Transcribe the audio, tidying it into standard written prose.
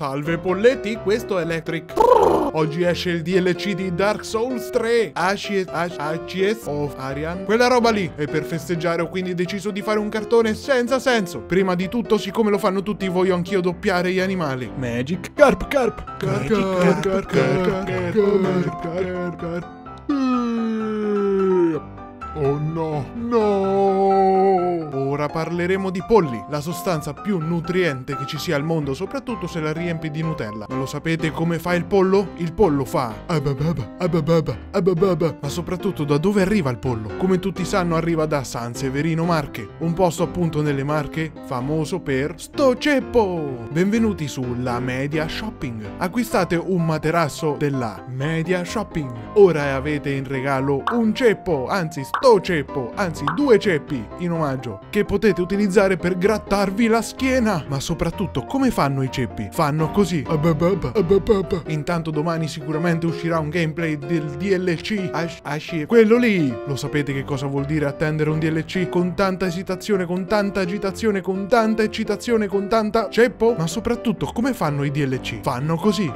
Salve polletti, questo è Electric. Oggi esce il DLC di Dark Souls 3, Ashes of Ariandel, quella roba lì. E per festeggiare ho quindi deciso di fare un cartone senza senso. Prima di tutto, siccome lo fanno tutti, voglio anch'io doppiare gli animali. Magic Carp Carp Carp Carp Carp Carp Carp Carp. Oh no, no! Ora parleremo di polli, la sostanza più nutriente che ci sia al mondo, soprattutto se la riempi di Nutella. Ma lo sapete come fa il pollo? Il pollo fa abababa, abababa, abababa. Ma soprattutto da dove arriva il pollo? Come tutti sanno arriva da San Severino Marche, un posto appunto nelle Marche famoso per sto ceppo! Benvenuti sulla Media Shopping. Acquistate un materasso della Media Shopping. Ora avete in regalo un ceppo, anzi sto ceppo, anzi due ceppi in omaggio, che potete utilizzare per grattarvi la schiena. Ma soprattutto, come fanno i ceppi? Fanno così. Intanto domani sicuramente uscirà un gameplay del DLC. Quello lì! Lo sapete che cosa vuol dire attendere un DLC con tanta esitazione, con tanta agitazione, con tanta eccitazione, con tanta ceppo? Ma soprattutto, come fanno i DLC? Fanno così.